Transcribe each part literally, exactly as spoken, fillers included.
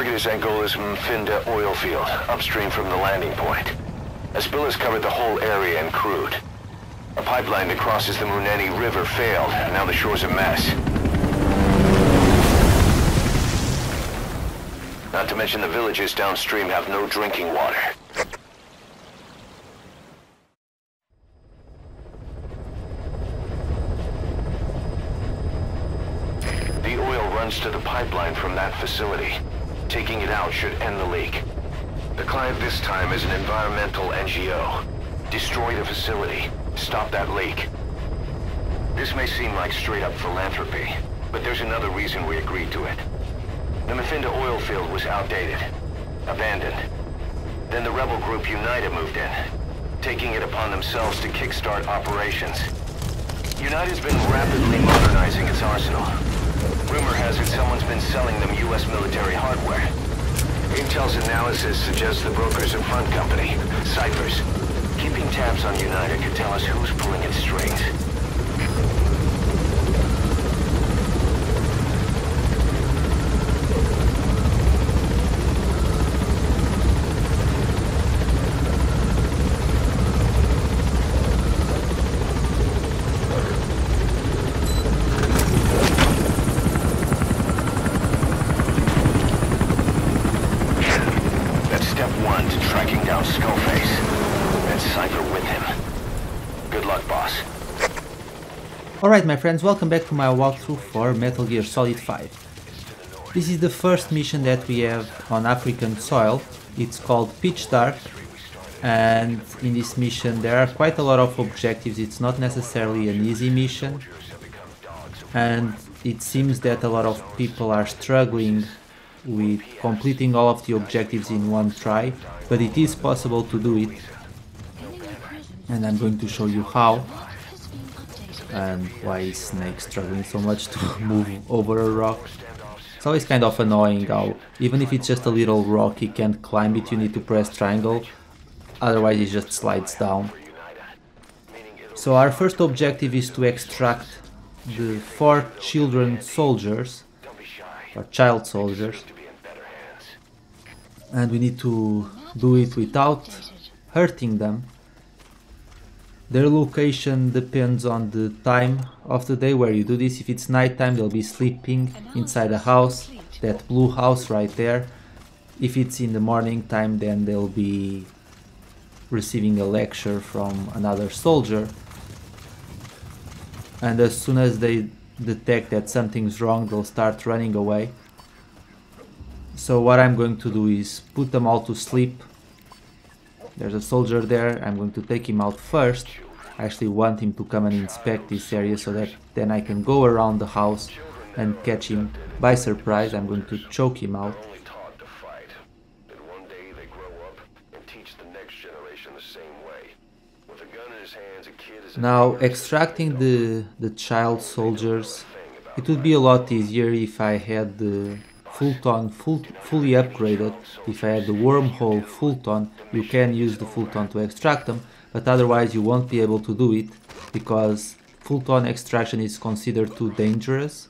target is Angola's Mfinda oil field, upstream from the landing point. A spill has covered the whole area and crude. A pipeline that crosses the Muneni River failed, and now the shore's a mess. Not to mention the villages downstream have no drinking water. The oil runs to the pipeline from that facility. Taking it out should end the leak. The client this time is an environmental N G O. Destroy the facility. Stop that leak. This may seem like straight-up philanthropy, but there's another reason we agreed to it. The Mfinda oil field was outdated, abandoned. Then the rebel group UNITA moved in, taking it upon themselves to kickstart operations. UNITA's been rapidly modernizing its arsenal. Rumor has it someone's been selling them U S military hardware. Intel's analysis suggests the broker's a front company, Cyphers. Keeping tabs on UNITA could tell us who's pulling its strings. That's step one to tracking down Skullface. Cypher with him. Good luck, boss. Alright, my friends, welcome back to my walkthrough for Metal Gear Solid five. This is the first mission that we have on African soil. It's called Pitch Dark, and in this mission there are quite a lot of objectives. It's not necessarily an easy mission, and it seems that a lot of people are struggling with completing all of the objectives in one try, but it is possible to do it. And I'm going to show you how and why is Snake struggling so much to move over a rock. It's always kind of annoying how, even if it's just a little rock, he can't climb it, you need to press triangle, otherwise he just slides down. So our first objective is to extract the four children soldiers, or child soldiers, and we need to do it without hurting them. Their location depends on the time of the day where you do this. If it's nighttime, they'll be sleeping inside a house, that blue house right there. If it's in the morning time, then they'll be receiving a lecture from another soldier. And as soon as they detect that something's wrong, they'll start running away. So what I'm going to do is put them all to sleep. There's a soldier there, I'm going to take him out first. I actually want him to come and inspect this area so that then I can go around the house and catch him by surprise. I'm going to choke him out. Now, extracting the, the child soldiers, it would be a lot easier if I had the Fulton full, fully upgraded. If I had the wormhole Fulton, you can use the Fulton to extract them, but otherwise you won't be able to do it because Fulton extraction is considered too dangerous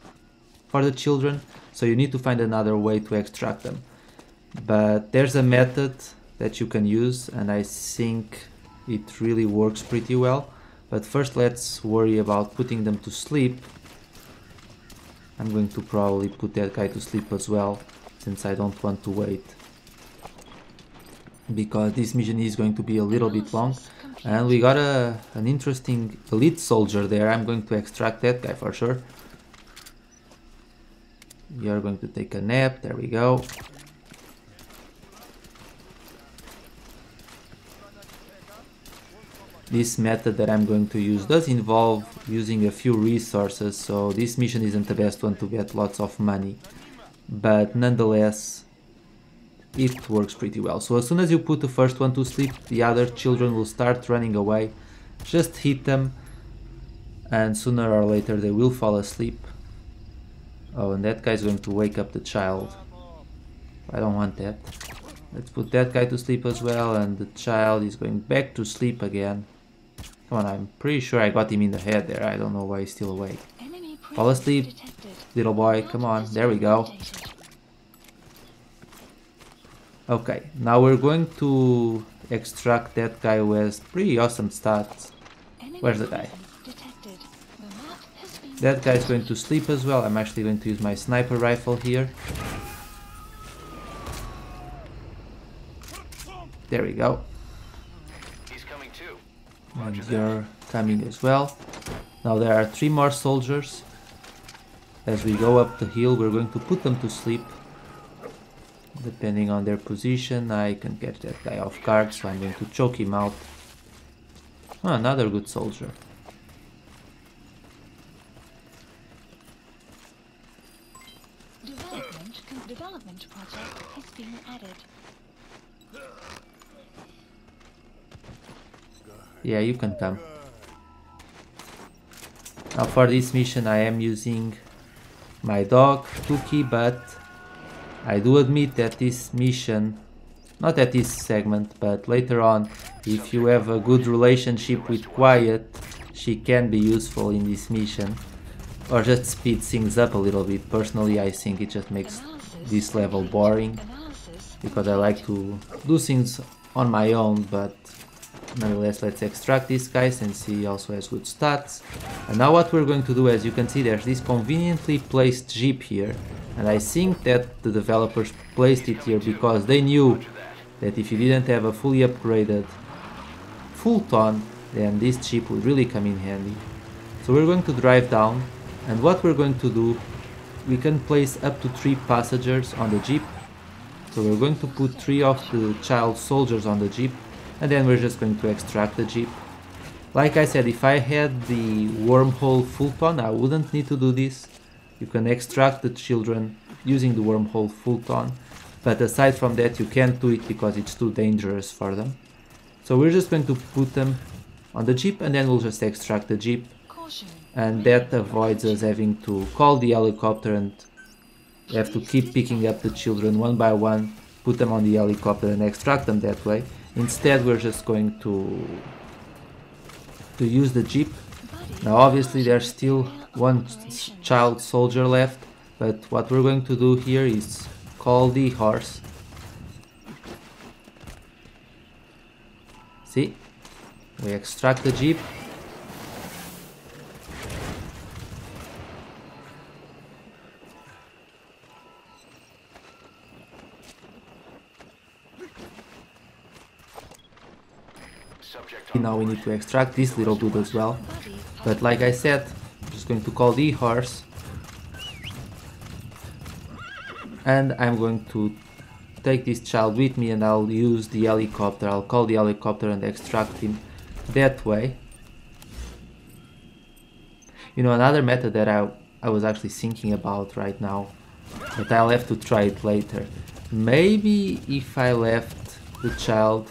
for the children, so you need to find another way to extract them. But there's a method that you can use, and I think it really works pretty well. But first let's worry about putting them to sleep. I'm going to probably put that guy to sleep as well, since I don't want to wait, because this mission is going to be a little bit long. And we got a, an interesting elite soldier there. I'm going to extract that guy for sure. You're going to take a nap, there we go. This method that I'm going to use does involve using a few resources, so this mission isn't the best one to get lots of money, but nonetheless it works pretty well. So as soon as you put the first one to sleep, the other children will start running away. Just hit them and sooner or later they will fall asleep. Oh, and that guy's going to wake up the child. I don't want that. Let's put that guy to sleep as well, and the child is going back to sleep again. Come on, I'm pretty sure I got him in the head there. I don't know why he's still awake. Fall asleep, detected. Little boy, come on, there we go. Okay, now we're going to extract that guy with pretty awesome stats. Where's the guy? That guy's going to sleep as well. I'm actually going to use my sniper rifle here. There we go. He's coming too. And you're coming as well. Now there are three more soldiers. As we go up the hill, we're going to put them to sleep. Depending on their position, I can get that guy off guard, so I'm going to choke him out. Oh, another good soldier. Yeah, you can come. Now for this mission I am using my dog, Tuki, but I do admit that this mission, not at this segment, but later on, if you have a good relationship with Quiet, she can be useful in this mission. Or just speed things up a little bit. Personally, I think it just makes this level boring, because I like to do things on my own, but nonetheless, let's extract these guys since he also has good stats. And now what we're going to do, as you can see, there's this conveniently placed jeep here. And I think that the developers placed it here because they knew that if you didn't have a fully upgraded Fulton, then this jeep would really come in handy. So we're going to drive down, and what we're going to do, we can place up to three passengers on the jeep. So we're going to put three of the child soldiers on the jeep. And then we're just going to extract the jeep. Like I said, if I had the wormhole Fulton, I wouldn't need to do this. You can extract the children using the wormhole Fulton, but aside from that you can't do it because it's too dangerous for them. So we're just going to put them on the jeep and then we'll just extract the jeep. And that avoids us having to call the helicopter and have to keep picking up the children one by one, put them on the helicopter and extract them that way. Instead, we're just going to to use the jeep. Now, obviously, there's still one child soldier left, but what we're going to do here is call the horse. See? We extract the jeep. Now we need to extract this little dude as well, but like I said, I'm just going to call the horse and I'm going to take this child with me and I'll use the helicopter, I'll call the helicopter and extract him that way. You know, another method that I, I was actually thinking about right now, but I'll have to try it later. Maybe if I left the child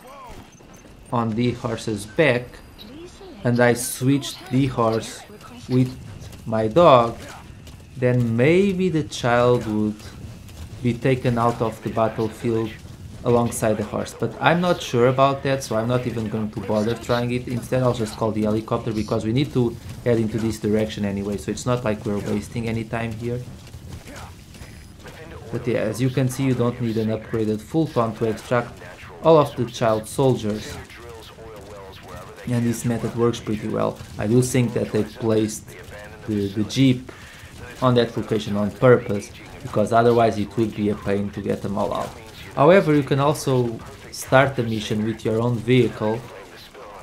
on the horse's back and I switched the horse with my dog, then maybe the child would be taken out of the battlefield alongside the horse, but I'm not sure about that, so I'm not even going to bother trying it. Instead I'll just call the helicopter because we need to head into this direction anyway, so it's not like we're wasting any time here. But yeah, as you can see, you don't need an upgraded Fulton to extract all of the child soldiers. And this method works pretty well. I do think that they placed the, the jeep on that location on purpose, because otherwise it would be a pain to get them all out. However, you can also start the mission with your own vehicle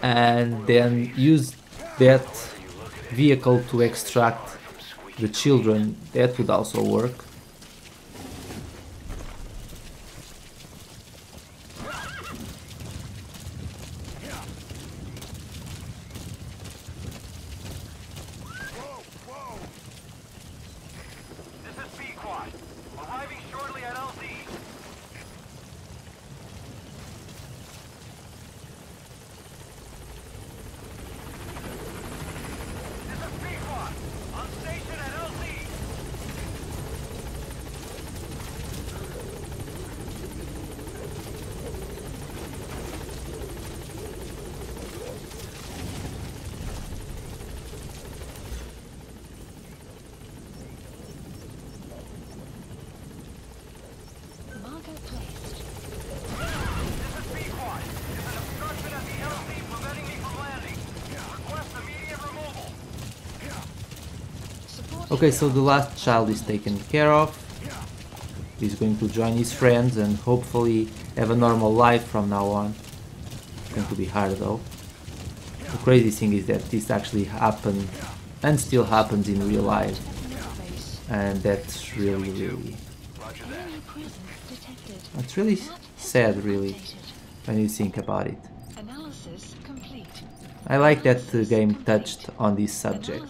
and then use that vehicle to extract the children. That would also work. Okay, so the last child is taken care of. He's going to join his friends and hopefully have a normal life from now on. It's going to be hard though. The crazy thing is that this actually happened and still happens in real life. And that's really, really... That's really sad, really, when you think about it. I like that the game touched on this subject.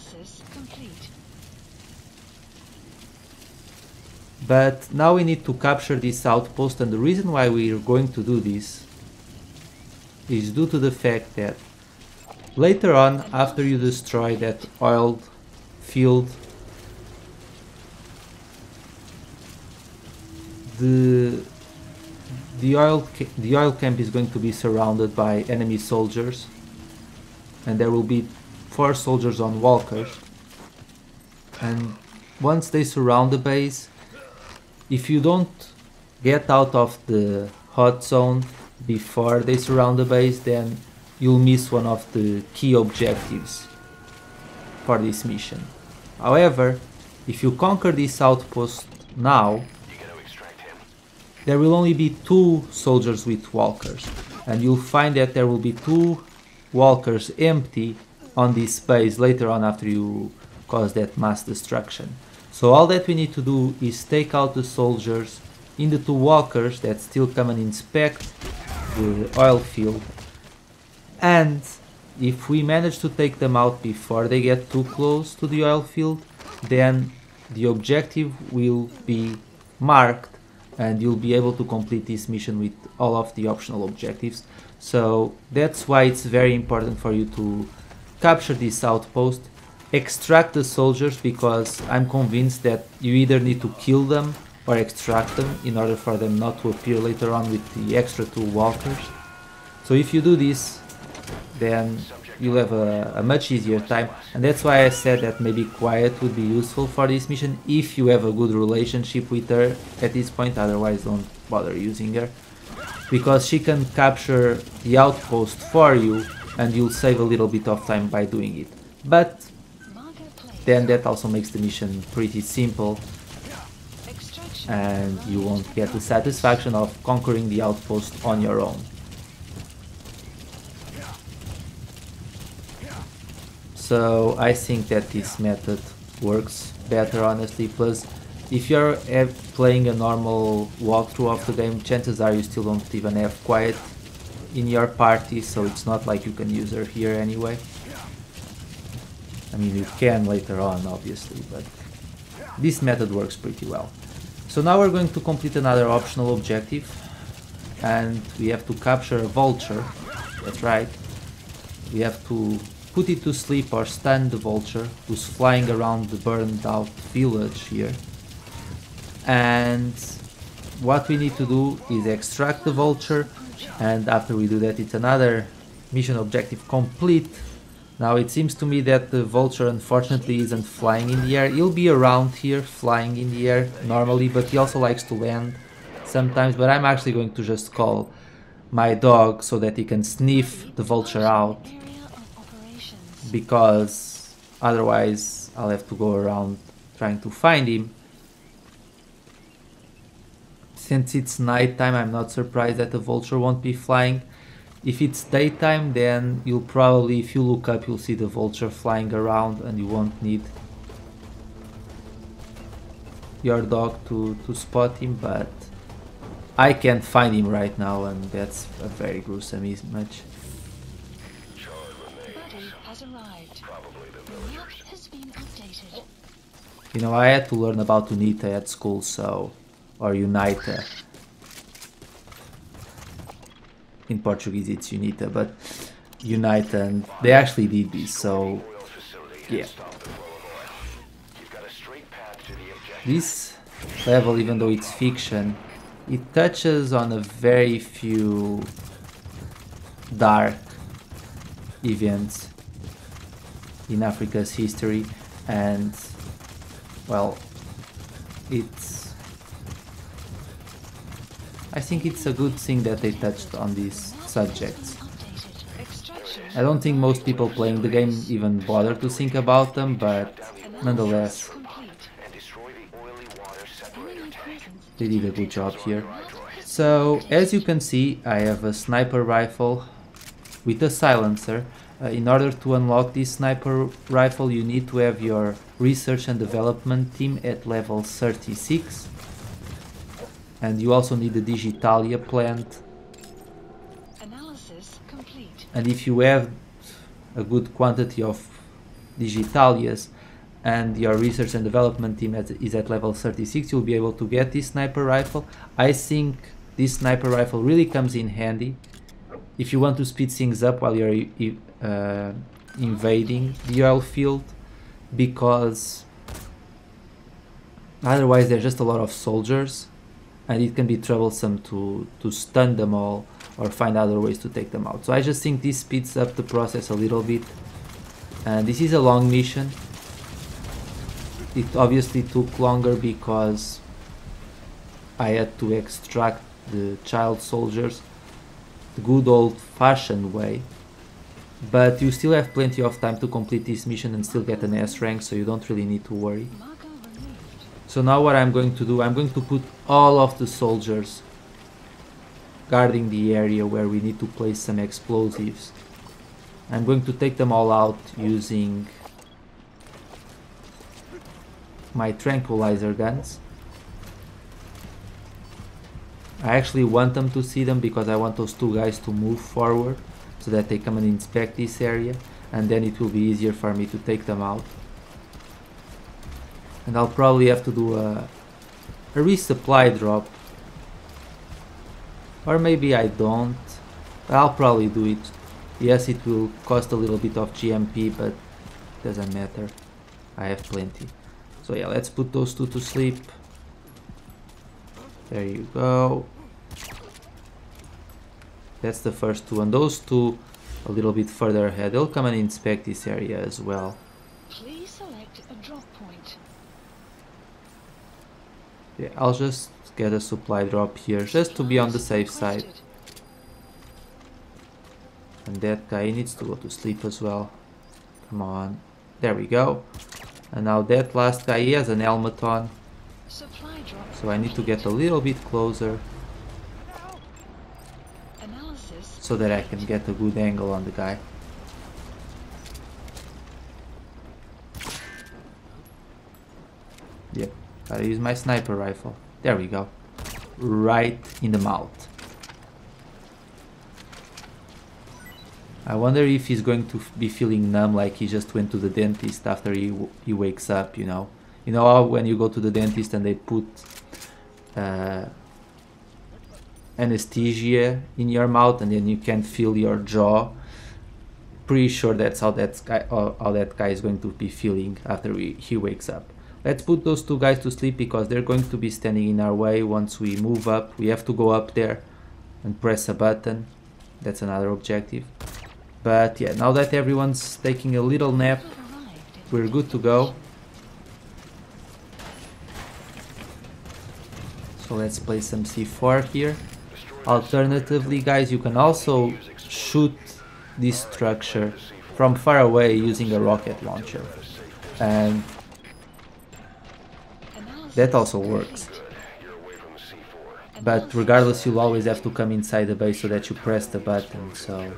But now we need to capture this outpost, and the reason why we are going to do this is due to the fact that later on, after you destroy that oil field, the the oil the oil camp is going to be surrounded by enemy soldiers, and there will be four soldiers on walkers. And once they surround the base, if you don't get out of the hot zone before they surround the base, then you'll miss one of the key objectives for this mission. However, if you conquer this outpost now, there will only be two soldiers with walkers, and you'll find that there will be two walkers empty on this base later on after you cause that mass destruction. So all that we need to do is take out the soldiers in the two walkers that still come and inspect the oil field, and if we manage to take them out before they get too close to the oil field, then the objective will be marked and you'll be able to complete this mission with all of the optional objectives. So that's why it's very important for you to capture this outpost, extract the soldiers, because I'm convinced that you either need to kill them or extract them in order for them not to appear later on with the extra two walkers. So if you do this, then you'll have a, a much easier time, and that's why I said that maybe Quiet would be useful for this mission if you have a good relationship with her at this point. Otherwise, don't bother using her, because she can capture the outpost for you and you'll save a little bit of time by doing it. But then that also makes the mission pretty simple and you won't get the satisfaction of conquering the outpost on your own. So I think that this method works better, honestly. Plus, if you're playing a normal walkthrough of the game, chances are you still don't even have Quiet in your party, so it's not like you can use her here anyway. I mean, you can later on, obviously, but this method works pretty well. So now we're going to complete another optional objective, and we have to capture a vulture. That's right. We have to put it to sleep or stun the vulture who's flying around the burned out village here. And what we need to do is extract the vulture, and after we do that, it's another mission objective complete. Now it seems to me that the vulture unfortunately isn't flying in the air. He'll be around here flying in the air normally, but he also likes to land sometimes. But I'm actually going to just call my dog so that he can sniff the vulture out, because otherwise I'll have to go around trying to find him. Since it's night time, I'm not surprised that the vulture won't be flying. If it's daytime, then you'll probably, if you look up, you'll see the vulture flying around and you won't need your dog to, to spot him, but I can't find him right now, and that's a very gruesome image. You know, I had to learn about UNITA at school, so, or UNITA. In Portuguese it's UNITA, but UNITA, and they actually did this, so, yeah. This level, even though it's fiction, it touches on a very few dark events in Africa's history, and well, it's, I think it's a good thing that they touched on these subjects. I don't think most people playing the game even bother to think about them, but nonetheless, They did a good job here. So, as you can see, I have a sniper rifle with a silencer. Uh, in order to unlock this sniper rifle, you need to have your research and development team at level thirty-six. And you also need the Digitalia plant. Analysis complete. And if you have a good quantity of Digitalias and your research and development team at, is at level thirty-six, you'll be able to get this sniper rifle. I think this sniper rifle really comes in handy if you want to speed things up while you're uh, invading the oil field, because otherwise there's just a lot of soldiers and it can be troublesome to, to stun them all or find other ways to take them out. So I just think this speeds up the process a little bit. And this is a long mission. It obviously took longer because I had to extract the child soldiers the good old-fashioned way. But you still have plenty of time to complete this mission and still get an S rank, so you don't really need to worry. So now what I'm going to do, I'm going to put all of the soldiers guarding the area where we need to place some explosives. I'm going to take them all out using my tranquilizer guns. I actually want them to see them because I want those two guys to move forward so that they come and inspect this area, and then it will be easier for me to take them out. And I'll probably have to do a, a resupply drop, or maybe I don't. I'll probably do it. Yes, it will cost a little bit of G M P, but it doesn't matter. I have plenty. So yeah, let's put those two to sleep. There you go. That's the first two, and those two a little bit further ahead. They'll come and inspect this area as well. Please select a drop point. Yeah, I'll just get a supply drop here just to be on the safe side. And that guy needs to go to sleep as well. Come on. There we go. And now that last guy, he has an helmet on. So I need to get a little bit closer so that I can get a good angle on the guy. Yep, gotta use my sniper rifle. There we go. Right in the mouth. I wonder if he's going to be feeling numb, like he just went to the dentist after he, w he wakes up, you know. You know how when you go to the dentist and they put uh, anesthesia in your mouth and then you can feel your jaw? Pretty sure that's how that guy, how that guy is going to be feeling after we, he wakes up. Let's put those two guys to sleep because they're going to be standing in our way once we move up. We have to go up there and press a button. That's another objective. But yeah, now that everyone's taking a little nap, we're good to go. So let's play some C four here. Alternatively, guys, you can also shoot this structure from far away using a rocket launcher. And that also works. But regardless, you'll always have to come inside the base so that you press the button, so...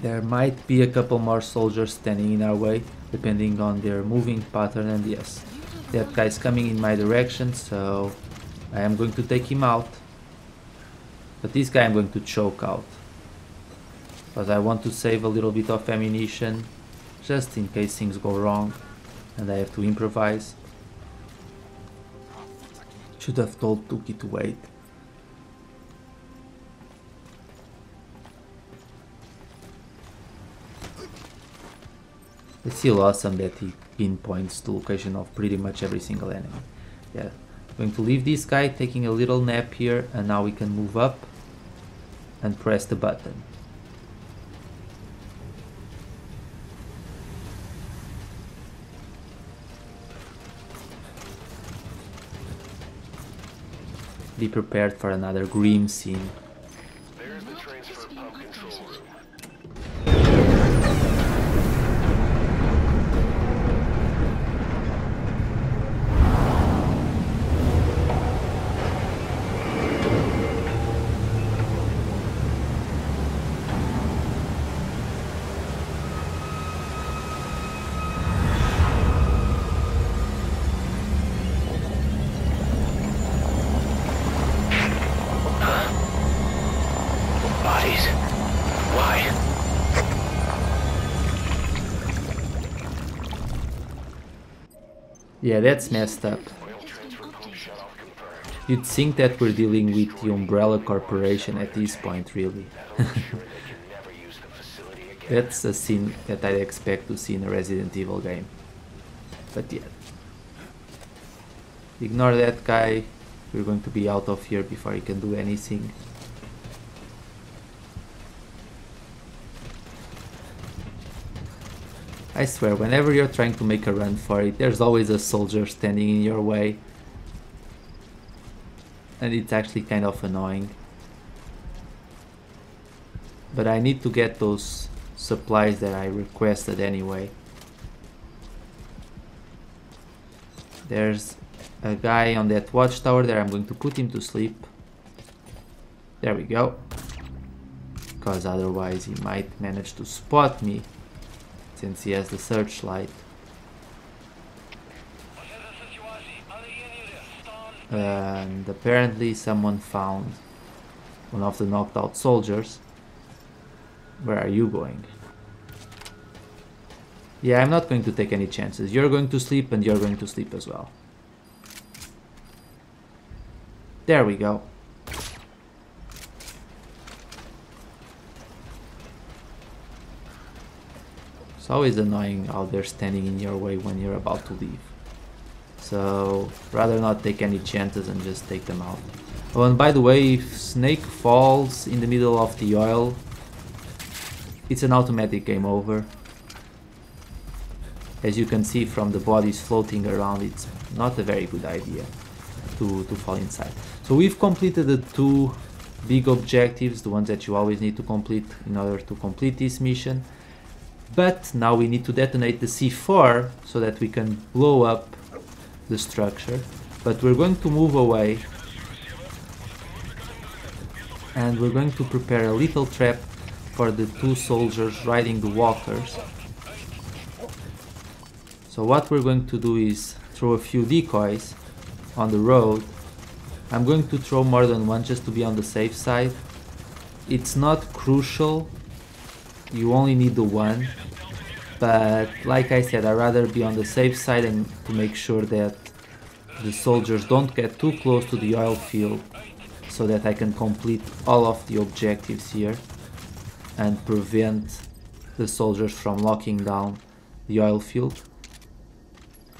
There might be a couple more soldiers standing in our way, depending on their moving pattern, and yes, that guy's coming in my direction, so I am going to take him out. But this guy I'm going to choke out, because I want to save a little bit of ammunition, just in case things go wrong, and I have to improvise. Should have told Tuki to wait. It's still awesome that he pinpoints the location of pretty much every single enemy. Yeah, I'm going to leave this guy taking a little nap here, and now we can move up and press the button. Be prepared for another grim scene. Yeah, that's messed up. You'd think that we're dealing with the Umbrella Corporation at this point, really. That's a scene that I'd expect to see in a Resident Evil game. But yeah. Ignore that guy. We're going to be out of here before he can do anything. I swear, whenever you're trying to make a run for it, there's always a soldier standing in your way. And it's actually kind of annoying. But I need to get those supplies that I requested anyway. There's a guy on that watchtower there. I'm going to put him to sleep. There we go. Because otherwise he might manage to spot me, since he has the searchlight. And apparently someone found one of the knocked out soldiers. Where are you going? Yeah, I'm not going to take any chances. You're going to sleep and you're going to sleep as well. There we go. It's always annoying how they're standing in your way when you're about to leave. So, rather not take any chances and just take them out. Oh, and by the way, if Snake falls in the middle of the oil, it's an automatic game over. As you can see from the bodies floating around, it's not a very good idea to, to fall inside. So we've completed the two big objectives, the ones that you always need to complete in order to complete this mission. But now we need to detonate the C four so that we can blow up the structure, but we're going to move away and we're going to prepare a little trap for the two soldiers riding the walkers. So what we're going to do is throw a few decoys on the road. I'm going to throw more than one just to be on the safe side. It's not crucial, you only need the one. But, like I said, I'd rather be on the safe side and to make sure that the soldiers don't get too close to the oil field so that I can complete all of the objectives here and prevent the soldiers from locking down the oil field.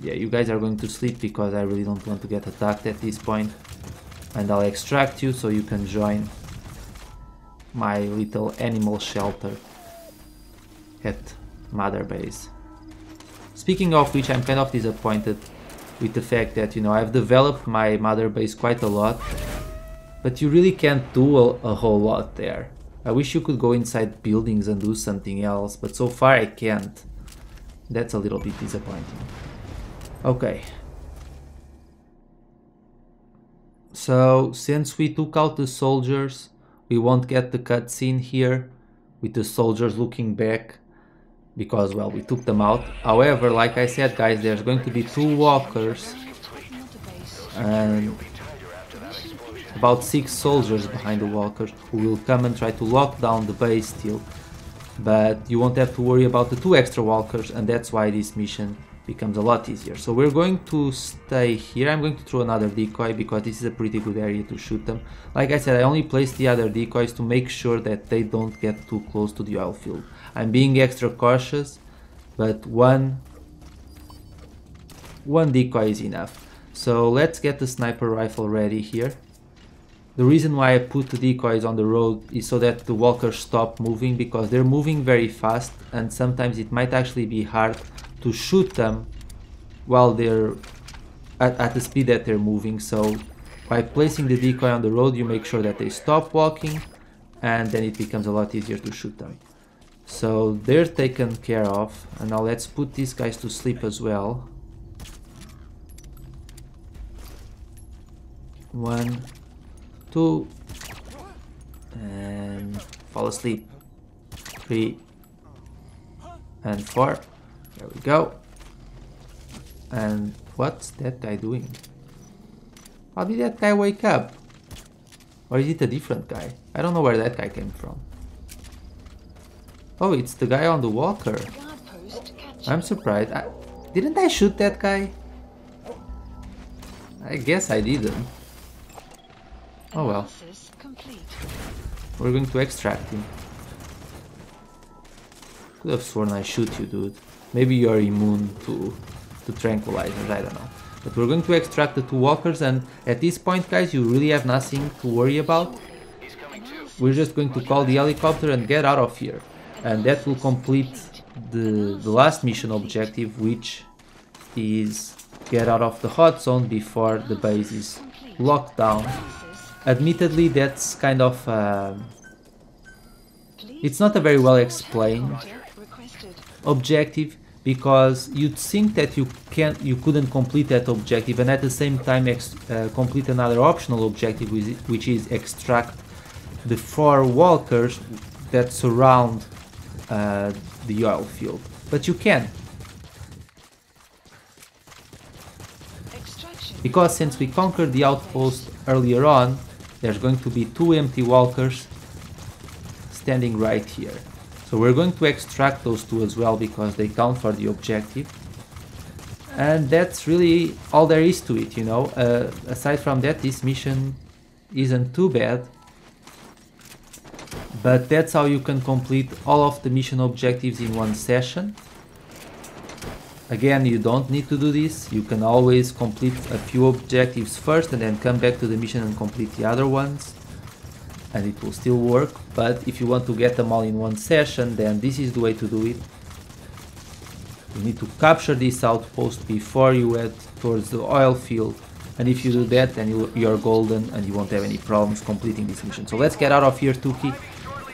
Yeah, you guys are going to sleep because I really don't want to get attacked at this point. And I'll extract you so you can join my little animal shelter at Mother Base. Speaking of which, I'm kind of disappointed with the fact that, you know, I've developed my Mother Base quite a lot, but you really can't do a, a whole lot there. I wish you could go inside buildings and do something else, but so far I can't. That's a little bit disappointing. Okay. So, since we took out the soldiers, we won't get the cutscene here with the soldiers looking back, because, well, we took them out. However, like I said, guys, there's going to be two walkers and about six soldiers behind the walkers who will come and try to lock down the base still. But you won't have to worry about the two extra walkers, and that's why this mission becomes a lot easier. So we're going to stay here. I'm going to throw another decoy because this is a pretty good area to shoot them. Like I said, I only placed the other decoys to make sure that they don't get too close to the oil field. I'm being extra cautious, but one, one decoy is enough. So let's get the sniper rifle ready here. The reason why I put the decoys on the road is so that the walkers stop moving, because they're moving very fast and sometimes it might actually be hard to shoot them while they're at, at the speed that they're moving. So by placing the decoy on the road, you make sure that they stop walking and then it becomes a lot easier to shoot them. So they're taken care of, and now let's put these guys to sleep as well. One, two, and fall asleep. Three, and four. There we go. And what's that guy doing? How did that guy wake up? Or is it a different guy? I don't know where that guy came from. Oh, it's the guy on the walker. I'm surprised. I, didn't I shoot that guy? I guess I didn't. Oh well. We're going to extract him. Could have sworn I shoot you, dude. Maybe you're immune to, to tranquilizers, I don't know. But we're going to extract the two walkers, and at this point, guys, you really have nothing to worry about. We're just going to call the helicopter and get out of here. And that will complete the, the last mission objective, which is get out of the hot zone before the base is locked down. Admittedly, that's kind of... Uh, it's not a very well explained objective, because you'd think that you can't, you couldn't complete that objective, and at the same time ex uh, complete another optional objective, which is extract the four walkers that surround uh, the oil field. But you can, because since we conquered the outpost earlier on, there's going to be two empty walkers standing right here. So we're going to extract those two as well, because they count for the objective. And that's really all there is to it, you know. Uh, aside from that, this mission isn't too bad. But that's how you can complete all of the mission objectives in one session. Again, you don't need to do this. You can always complete a few objectives first and then come back to the mission and complete the other ones. And it will still work, but if you want to get them all in one session, then this is the way to do it. You need to capture this outpost before you head towards the oil field, and if you do that, then you, you're golden and you won't have any problems completing this mission. So let's get out of here, Tuki.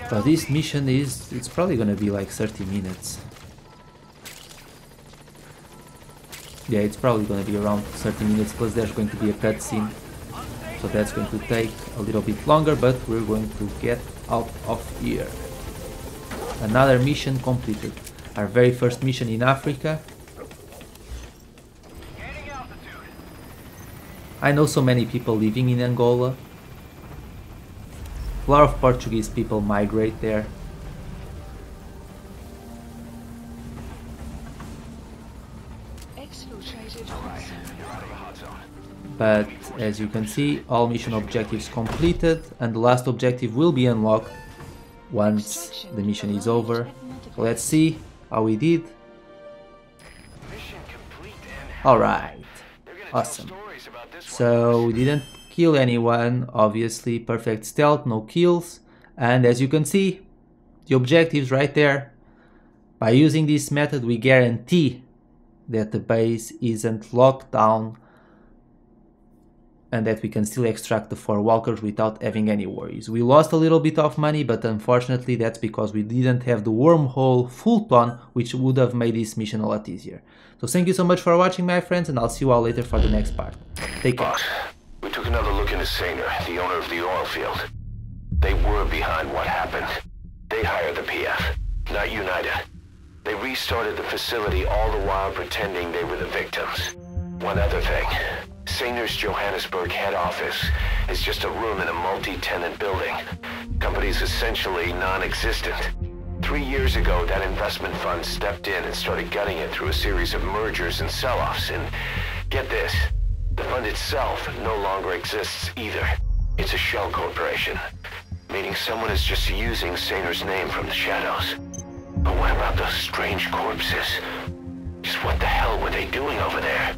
But this mission is, it's probably gonna be like thirty minutes. Yeah, it's probably gonna be around thirty minutes, plus there's going to be a cutscene. So that's going to take a little bit longer, but we're going to get out of here. Another mission completed. Our very first mission in Africa. I know so many people living in Angola. A lot of Portuguese people migrate there. But as you can see, all mission objectives completed, and the last objective will be unlocked once the mission is over. So let's see how we did. Alright, awesome. So we didn't kill anyone, obviously, perfect stealth, no kills. And as you can see, the objectives right there. By using this method, we guarantee that the base isn't locked down, and that we can still extract the four walkers without having any worries. We lost a little bit of money, but unfortunately that's because we didn't have the wormhole Fulton, which would have made this mission a lot easier. So thank you so much for watching, my friends, and I'll see you all later for the next part. Take care. But we took another look into Sainer, the owner of the oil field. They were behind what happened. They hired the P F, not UNITA. They restarted the facility, all the while pretending they were the victims. One other thing. Sainer's Johannesburg head office is just a room in a multi-tenant building. Company's essentially non-existent. Three years ago, that investment fund stepped in and started gutting it through a series of mergers and sell-offs. And get this, the fund itself no longer exists either. It's a shell corporation, meaning someone is just using Sainer's name from the shadows. But what about those strange corpses? Just what the hell were they doing over there?